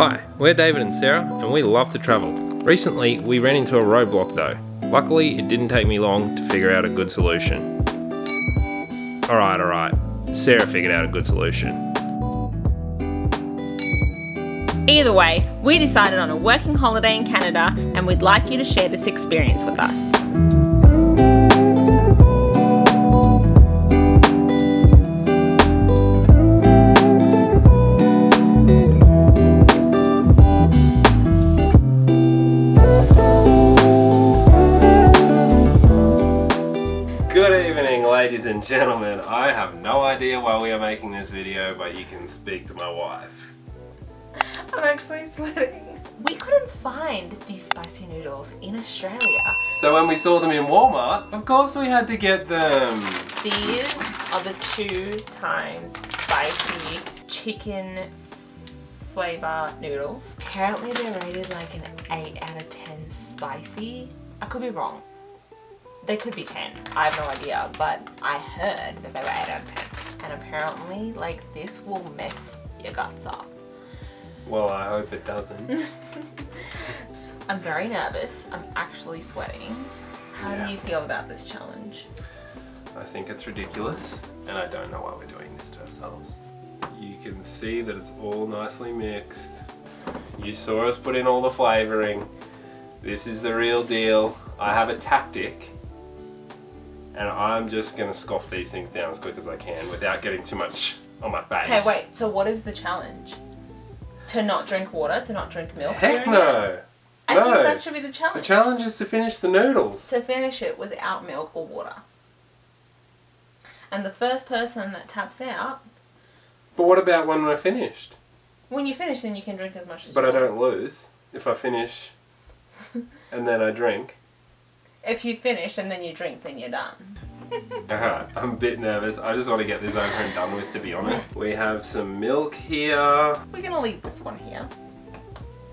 Hi, we're David and Sarah and we love to travel. Recently we ran into a roadblock though. Luckily it didn't take me long to figure out a good solution. Alright, Sarah figured out a good solution. Either way, we decided on a working holiday in Canada and we'd like you to share this experience with us. Ladies and gentlemen, I have no idea why we are making this video, but you can speak to my wife. I'm actually sweating. We couldn't find these spicy noodles in Australia. So when we saw them in Walmart, of course we had to get them. These are the 2 times spicy chicken flavour noodles. Apparently they're rated like an 8 out of 10 spicy. I could be wrong. They could be 10, I have no idea, but I heard that they were 8 out of 10. And apparently, like, this will mess your guts up. Well, I hope it doesn't. I'm very nervous. I'm actually sweating. How do you feel about this challenge? I think it's ridiculous, and I don't know why we're doing this to ourselves. You can see that it's all nicely mixed. You saw us put in all the flavouring. This is the real deal. I have a tactic. And I'm just going to scoff these things down as quick as I can without getting too much on my face. Okay, wait, so what is the challenge? To not drink water, to not drink milk? Heck no! I think that should be the challenge. The challenge is to finish the noodles. To finish it without milk or water. And the first person that taps out... But what about when I finished? When you finish, then you can drink as much as you want. But I don't lose. If I finish and then I drink... If you finish and then you drink, then you're done. Alright, I'm a bit nervous. I just want to get this over and done with, to be honest. We have some milk here. We're going to leave this one here.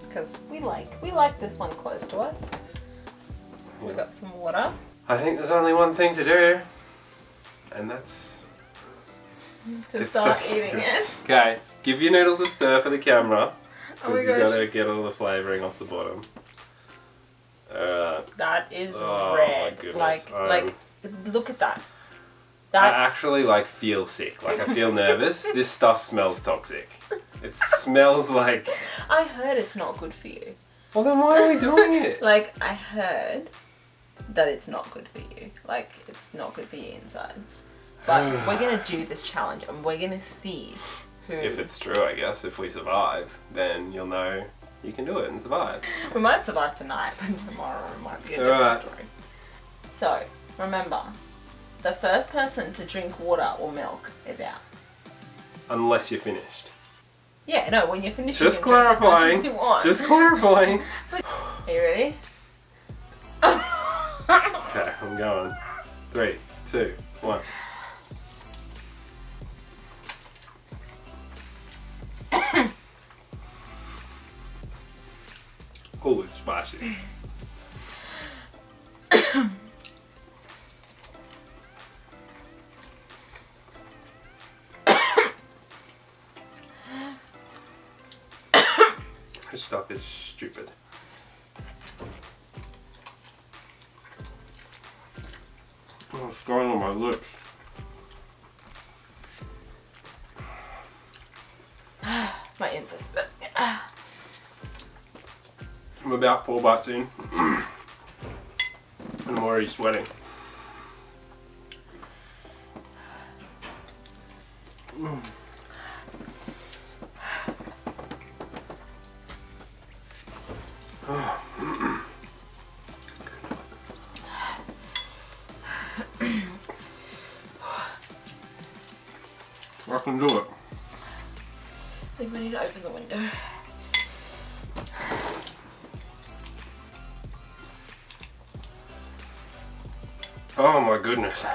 Because we like this one close to us. Yeah. We've got some water. I think there's only one thing to do. And that's... to start eating it. Okay, give your noodles a stir for the camera. Because you've got to get all the flavouring off the bottom. That is red. Like, look at that. I actually feel sick. Like, I feel nervous. This stuff smells toxic. It smells like... I heard it's not good for you. Well, then why are we doing it? I heard that it's not good for you. Like, it's not good for your insides. But we're going to do this challenge and we're going to see who... If it's true, I guess. If we survive, then you'll know... You can do it and survive. We might survive tonight, but tomorrow it might be a different story. So, remember, the first person to drink water or milk is out. Unless you're finished. Yeah, no, when you're finished you can drink as much as you want. Just clarifying. Are you ready? Okay, I'm going. 3, 2, 1. Holy spicy. This stuff is stupid. Oh, it's going on my lips. My insides burn. I'm about 4 bites in, and I'm already sweating. I can do it. I think we need to open the window. Oh my goodness.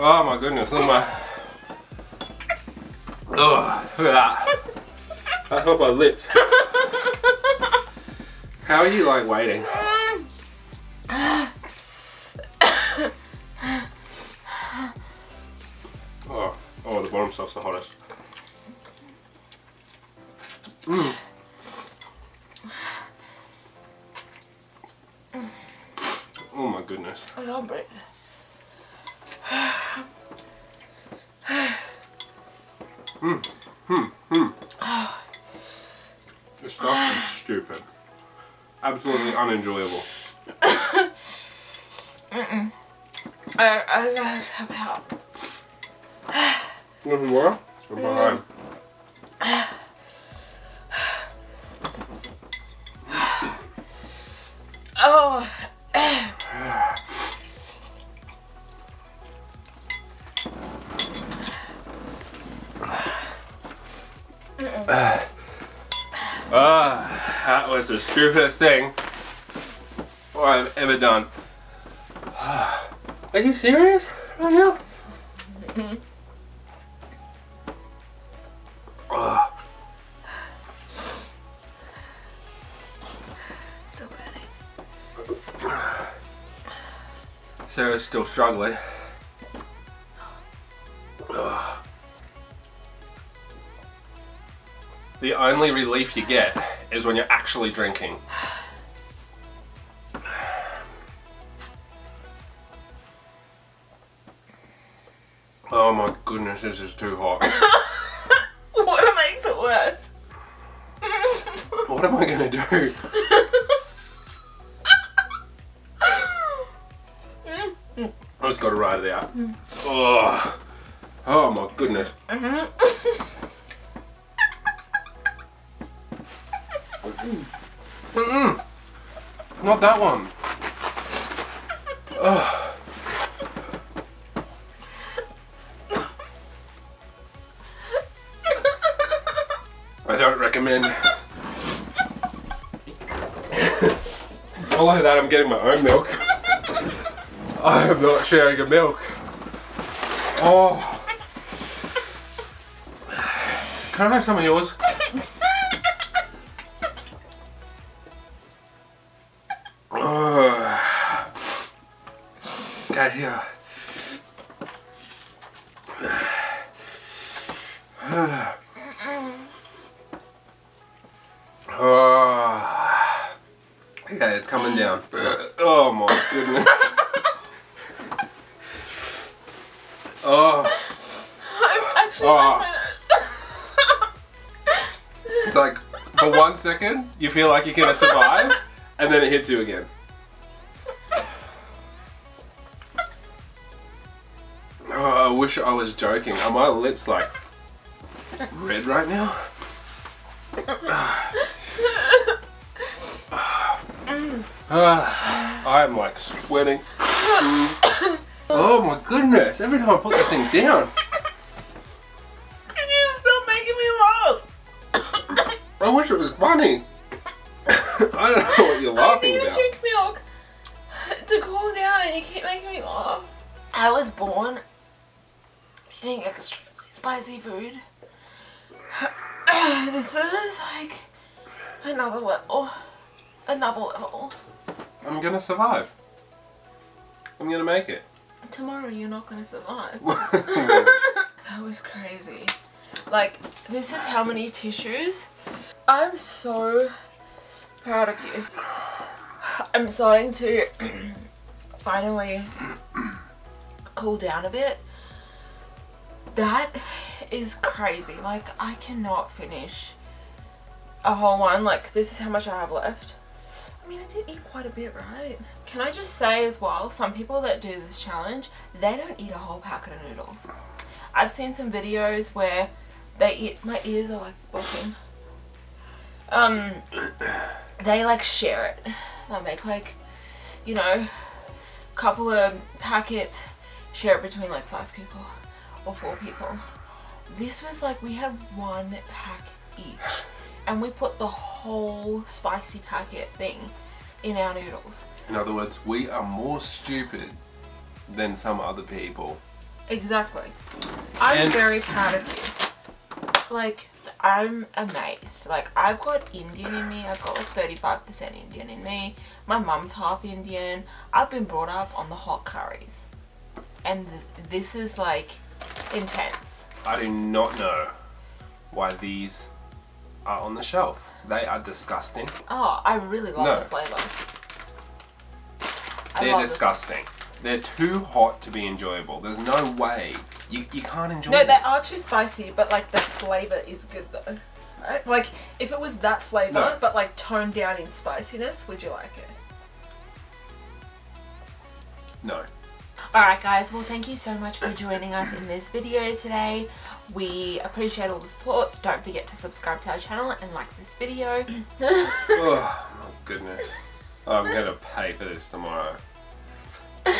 Oh my goodness, look at my... Oh, look at that. That's on my lips. How are you like waiting? Oh, the bottom stuff's the hottest. Mm. Oh my goodness. I can't breathe. This stuff is stupid. Absolutely unenjoyable. I gotta help out. Nothing more? I'm behind. Oh. That was the stupidest thing I've ever done. Are you serious right now? Mm-hmm. It's so burning. Sarah's still struggling. The only relief you get is when you're actually drinking. Oh my goodness, this is too hot. What makes it worse? What am I gonna do? I just gotta ride it out. Oh, oh my goodness. Not that one. Ugh. I don't recommend. Although that I'm getting my own milk. I am not sharing a milk. Oh. Can I have some of yours? Yeah. Okay, it's coming down. Oh my goodness. Oh. I'm actually It's like for 1 second you feel like you're gonna survive and then it hits you again. I wish I was joking. Are my lips like red right now? I am like sweating. Oh my goodness, every time I put this thing down. Can you stop making me laugh? I wish it was funny. I don't know what you're laughing about. I need to drink milk to cool down and you keep making me laugh. I was born eating extremely spicy food. This is like another level. Another level. I'm gonna survive. I'm gonna make it. Tomorrow you're not gonna survive. That was crazy. Like, this is how many tissues. I'm so proud of you. I'm starting to finally cool down a bit. That is crazy. Like, I cannot finish a whole one. Like, this is how much I have left. I mean, I did eat quite a bit, right? Can I just say as well, some people that do this challenge, they don't eat a whole packet of noodles. I've seen some videos where they eat, my ears are like blocking. They like share it. They'll make like, you know, a couple of packets, share it between like 5 people. Or 4 people. This was like, we had 1 pack each and we put the whole spicy packet thing in our noodles. In other words, we are more stupid than some other people. Exactly. I'm very proud of you. Like, I'm amazed. Like, I've got Indian in me. I've got like 35% Indian in me. My mum's half Indian. I've been brought up on the hot curries. And this is like intense. I do not know why these are on the shelf. They are disgusting. Oh, I really love the flavour. They're disgusting. They're too hot to be enjoyable. There's no way. You can't enjoy them. No, they are too spicy, but like the flavour is good though. Right? Like if it was that flavour, but like toned down in spiciness, would you like it? No. Alright guys, well thank you so much for joining us in this video today. We appreciate all the support. Don't forget to subscribe to our channel and like this video. Oh my goodness. I'm going to pay for this tomorrow.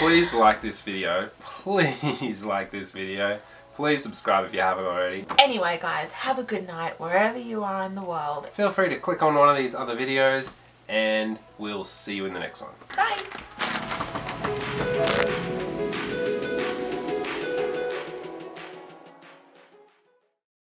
Please like this video. Please like this video. Please subscribe if you haven't already. Anyway guys, have a good night wherever you are in the world. Feel free to click on one of these other videos and we'll see you in the next one. Bye!